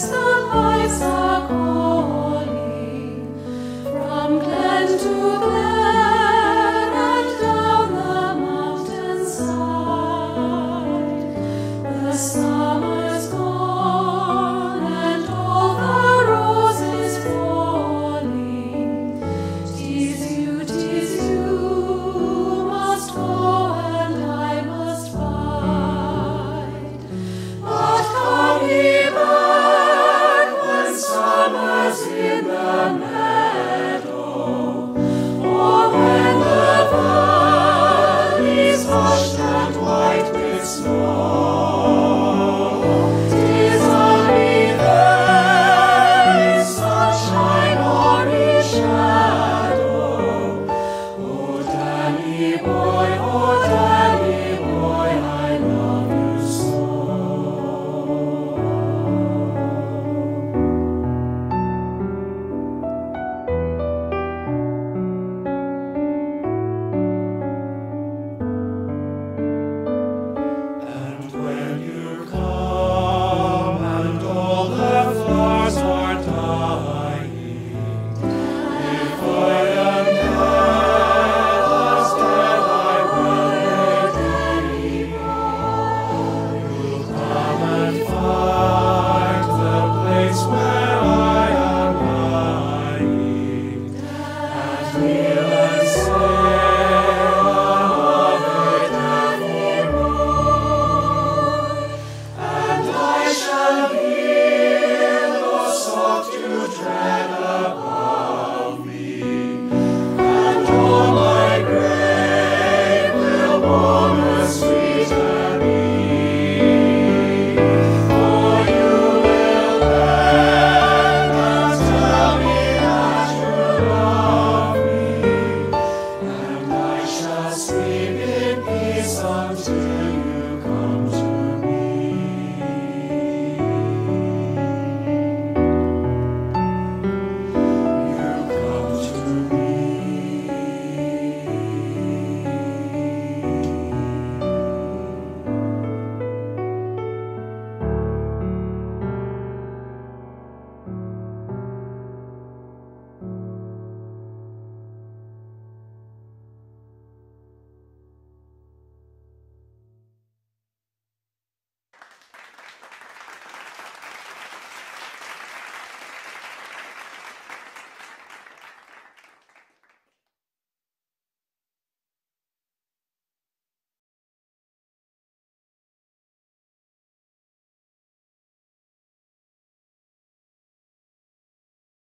lights are calling from glen to glen.